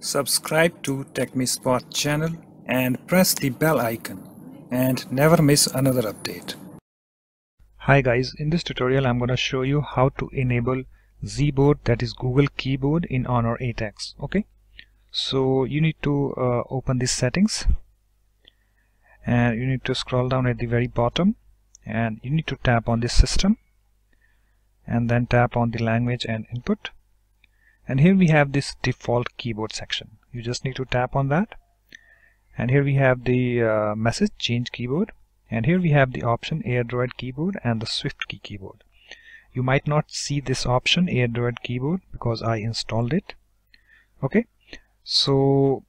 Subscribe to TechMeSpot channel and press the bell icon and never miss another update. Hi guys, in this tutorial I'm going to show you how to enable Gboard, that is Google Keyboard, in Honor 8x. Okay, so you need to open these settings and you need to scroll down at the very bottom and you need to tap on this system and then tap on the language and input, and here we have this default keyboard section. You just need to tap on that, and here we have the message change keyboard, and here we have the option AirDroid keyboard and the SwiftKey keyboard. You might not see this option AirDroid keyboard because I installed it. Okay, so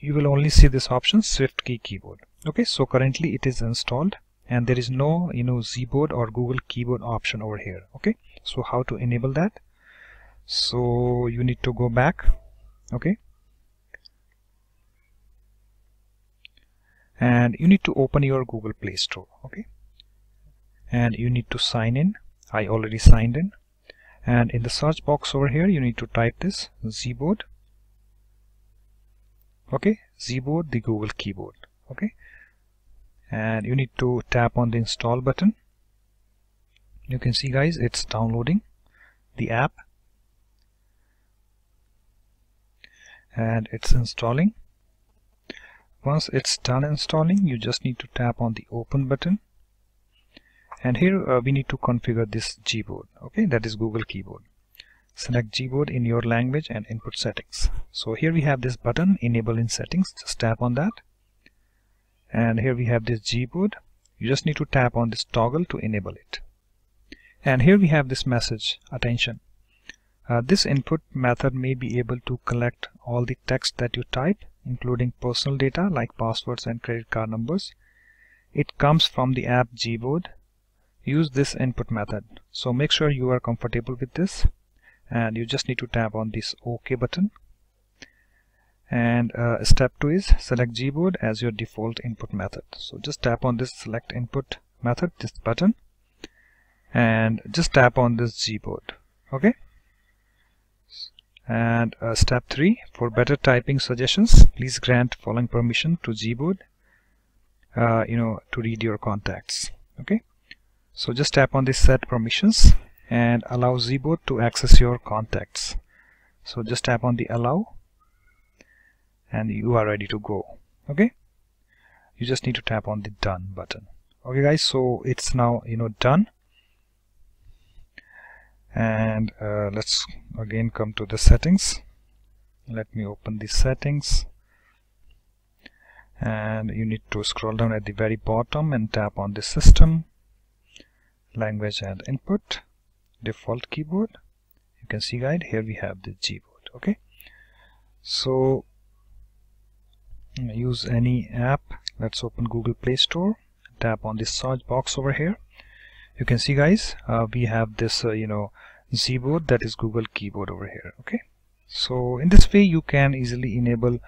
you will only see this option SwiftKey keyboard. Okay, so currently it is installed and there is no Gboard or Google keyboard option over here. Okay, so how to enable that? So you need to go back, okay, and you need to open your Google Play Store, okay, and you need to sign in. I already signed in, and in the search box over here you need to type this Gboard, okay, Gboard the Google keyboard, okay, and you need to tap on the install button. You can see guys, it's downloading the app and it's installing. Once it's done installing, you just need to tap on the open button, and here we need to configure this Gboard, okay, that is Google keyboard. Select Gboard in your language and input settings. So here we have this button, enable in settings, just tap on that, and here we have this Gboard. You just need to tap on this toggle to enable it, and here we have this message, attention. This input method may be able to collect all the text that you type, including personal data like passwords and credit card numbers. It comes from the app Gboard. Use this input method. So make sure you are comfortable with this, and you just need to tap on this OK button. And step 2 is select Gboard as your default input method. So just tap on this select input method, this button, and just tap on this Gboard. Okay. And step 3, for better typing suggestions, please grant following permission to Gboard, to read your contacts. Okay, so just tap on this set permissions and allow Gboard to access your contacts. So just tap on the allow and you are ready to go. Okay, you just need to tap on the done button. Okay guys, so it's now done. And let's again come to the settings. Let me open the settings, and you need to scroll down at the very bottom and tap on the system, language and input, default keyboard. You can see guys, here we have the Gboard. Okay, so use any app. Let's open Google Play Store, tap on the search box over here. You can see guys, we have this Gboard, that is Google keyboard, over here. Okay, so in this way you can easily enable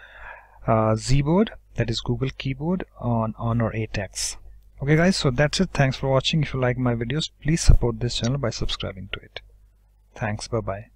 Gboard, that is Google keyboard, on Honor 8x. Okay guys, so that's it. Thanks for watching. If you like my videos, please support this channel by subscribing to it. Thanks, bye bye.